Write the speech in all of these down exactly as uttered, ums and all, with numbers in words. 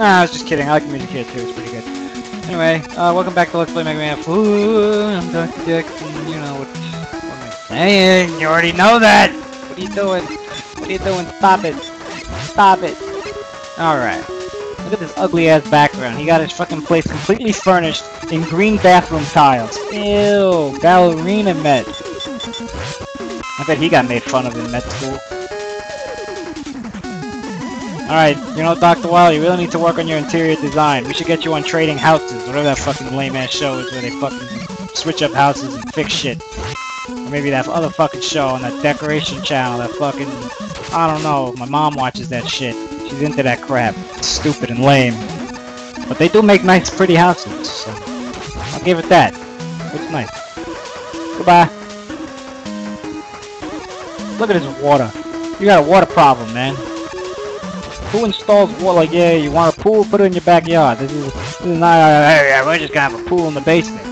Nah, I was just kidding. I like the music here too. It's pretty good. Anyway, uh, welcome back to Look Play Mega Man. Ooh, I'm Duck Dick. You know what, what am I saying? You already know that. What are you doing? What are you doing? Stop it. Stop it. All right. Look at this ugly-ass background. He got his fucking place completely furnished in green bathroom tiles. Ew, ballerina Met. I bet he got made fun of in Met school. Alright, you know, Doctor Wily, you really need to work on your interior design. We should get you on Trading Houses, whatever that fucking lame-ass show is where they fucking switch up houses and fix shit. Or maybe that other fucking show on that Decoration Channel, that fucking... I don't know, my mom watches that shit. She's into that crap. It's stupid and lame. But they do make nice, pretty houses, so... I'll give it that. Looks nice. Goodbye. Look at this water. You got a water problem, man. Who installs water? Like, yeah, you want a pool? Put it in your backyard. This is, this is not... Uh, we're just gonna have a pool in the basement.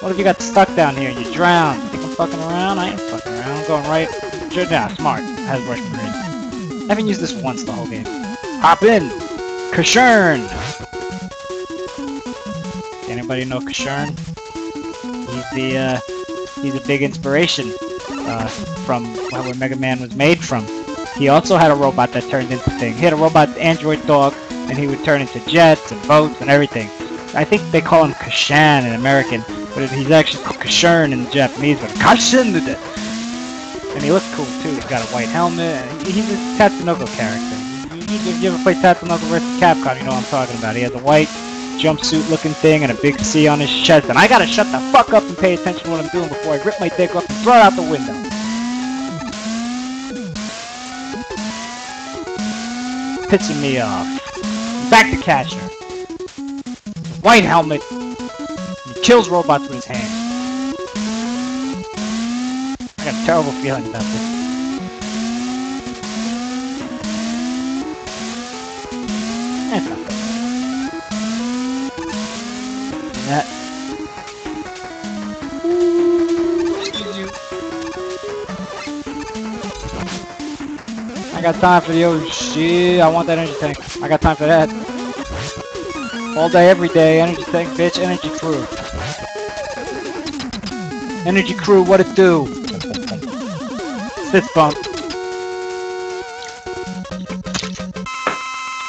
What if you got stuck down here and you drowned? You think I'm fucking around? I ain't fucking around. I'm going right... Sure, now, smart. Has worked for me. I haven't used this once the whole game. Hop in! Kishurn! Anybody know Casshern? He's the, uh, he's a big inspiration, uh, from where Mega Man was made from. He also had a robot that turned into things. He had a robot android dog, and he would turn into jets and boats and everything. I think they call him Kashan in American, but he's actually called Kishurn in Japanese, but Kashin did it! And he looks cool too. He's got a white helmet. He's a Tatsunoko character. If you ever play Tatsunoko versus Capcom, you know what I'm talking about. He has a white jumpsuit-looking thing and a big C on his chest. And I gotta shut the fuck up and pay attention to what I'm doing before I rip my dick off and throw it out the window. Pissing me off. Back to Casshern. White helmet. He kills robots with his hands. I have a terrible feeling about this. That's not good. That. Ooh, excuse you. I got time for the old shit. I want that energy tank. I got time for that. All day, every day. Energy tank, bitch. Energy crew. Energy crew, what it do? Fist bump.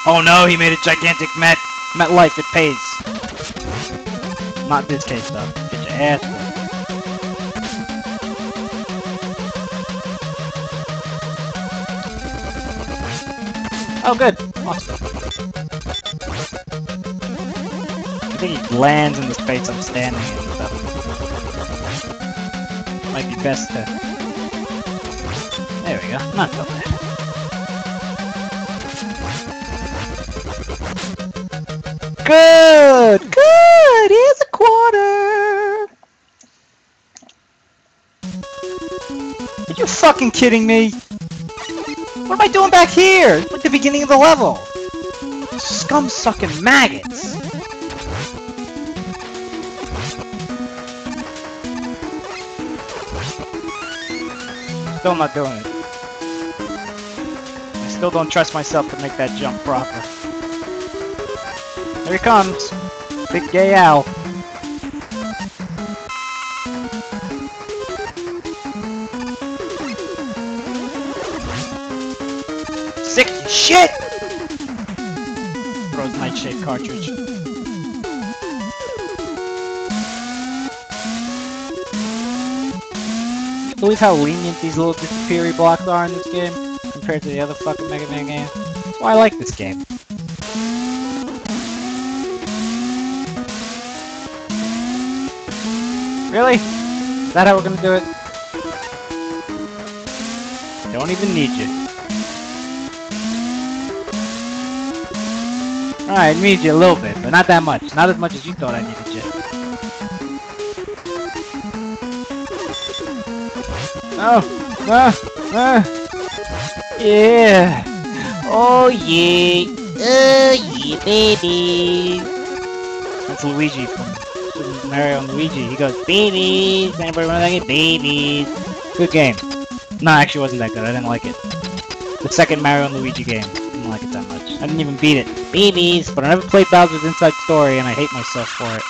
Oh no, he made a gigantic Met Met life. It pays. Not this case though. Get your ass off. Oh good. Awesome. I think he lands in the space I'm standing in, so might be best to. There we go, not so bad. Good! Good! Here's a quarter! Are you fucking kidding me? What am I doing back here? It's like the beginning of the level! Scum-sucking maggots! Still not doing it. Still don't trust myself to make that jump proper. Here he comes. Big gay owl. Sick shit! Throws nightshade cartridge. Can you believe how lenient these little disappeary blocks are in this game? Compared to the other fucking Mega Man game. That's why I like this game. Really? Is that how we're gonna do it? Don't even need you. Alright, I need you a little bit, but not that much. Not as much as you thought I needed you. Oh! Ah! Ah! Yeah! Oh yeah! Oh yeah, baby! That's Luigi from Mario and Luigi. He goes, babies! Anybody remember that game? Babies! Good game. No, actually it wasn't that good. I didn't like it. The second Mario and Luigi game. I didn't like it that much. I didn't even beat it. B Bs, but I never played Bowser's Inside Story and I hate myself for it.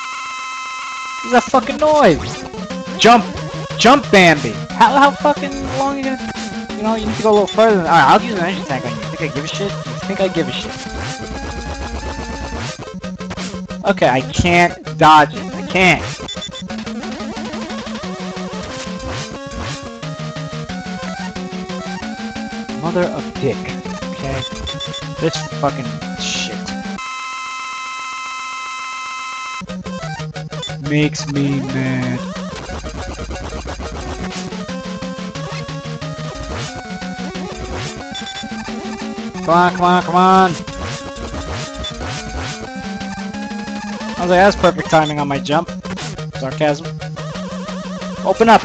What's that fucking noise? Jump! Jump, Bambi! How, how fucking long are you gonna... You know, you need to go a little further than... Alright, I'll use an energy tank on you. Think I give a shit? You think I give a shit? Okay, I can't dodge it. I can't. Mother of dick. Okay? This fucking shit makes me mad. Come on, come on, come on! I was like, that's perfect timing on my jump. Sarcasm. Open up!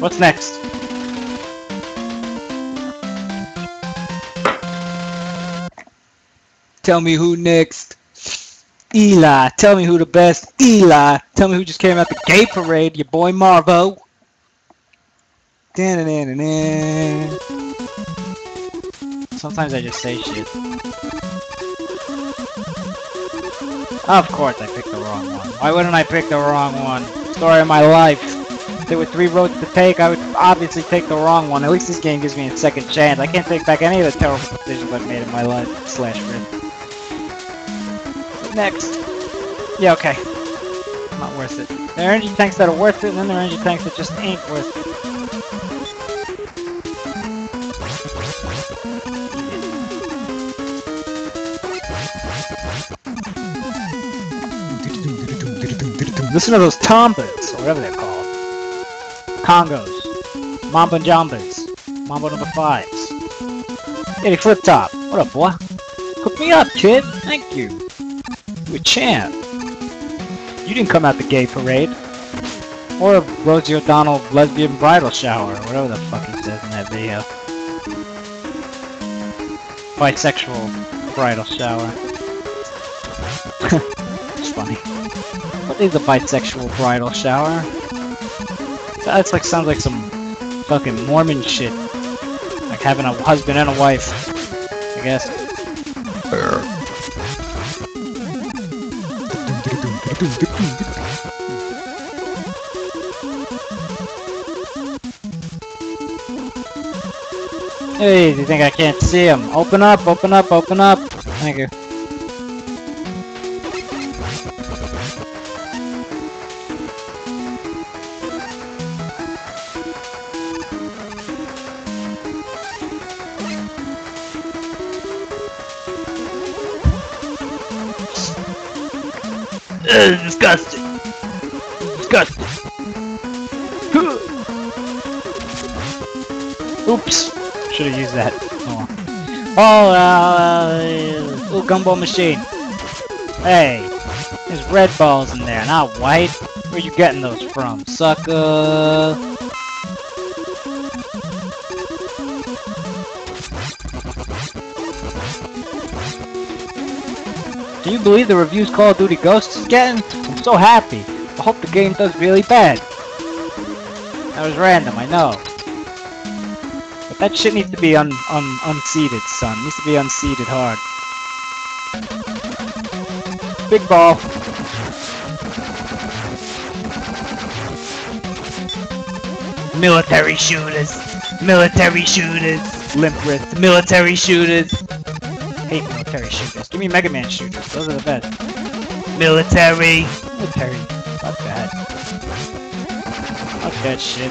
What's next? Tell me who next. Eli. Tell me who the best. Eli. Tell me who just came out the gay parade. Your boy Marvo. Da-na-na-na-na. Sometimes I just say shit. Of course I picked the wrong one. Why wouldn't I pick the wrong one? Story of my life. There were three roads to take, I would obviously take the wrong one. At least this game gives me a second chance. I can't take back any of the terrible decisions I've made in my life. Slash rip. Next. Yeah, okay. Not worth it. There are energy tanks that are worth it, and then there are energy tanks that just ain't worth it. Listen to those tombas, or whatever they're called. Congos, Mamba Jambas, Mamba number fives. Hey, Flip Top, what up, boy? Hook me up, kid. Thank you. You a champ. You didn't come out the gay parade, or Rosie O'Donnell lesbian bridal shower, or whatever the fuck it says in that video. Bisexual bridal shower. It's funny. What is a bisexual bridal shower? That's like, sounds like some fucking Mormon shit. Like having a husband and a wife, I guess. Hey, do you think I can't see him? Open up, open up, open up. Thank you. It's disgusting. Disgusting. Oops. Should have used that. Oh, oh uh, little gumball machine. Hey, there's red balls in there, not white. Where you getting those from, sucker? Can you believe the reviews Call of Duty Ghosts is getting? I'm so happy. I hope the game does really bad. That was random, I know. But that shit needs to be un un unseated, son. It needs to be unseated hard. Big ball. Military shooters. Military shooters. Limp wrist. Military shooters. I hate military shooters. Give me Mega Man shooters. Those are the best. Military! Military. Fuck that. Fuck that shit.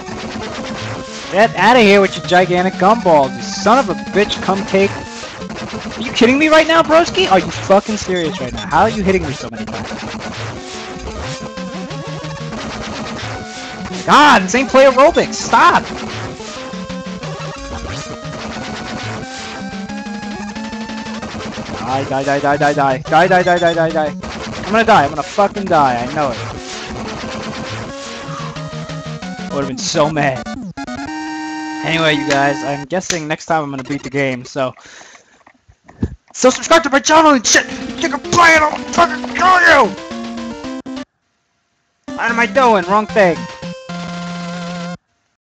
Get out of here with your gigantic gumballs, you son of a bitch cumcake. Are you kidding me right now, broski? Are you fucking serious right now? How are you hitting me so many times? God, this ain't play aerobics! Stop! Die, die, die, die, die, die, die, die, die, die, die, die. I'm gonna die, I'm gonna fucking die, I know it. I would've been so mad. Anyway, you guys, I'm guessing next time I'm gonna beat the game, so... So subscribe to my channel and shit! You can play it, I'll fucking kill you! What am I doing? Wrong thing.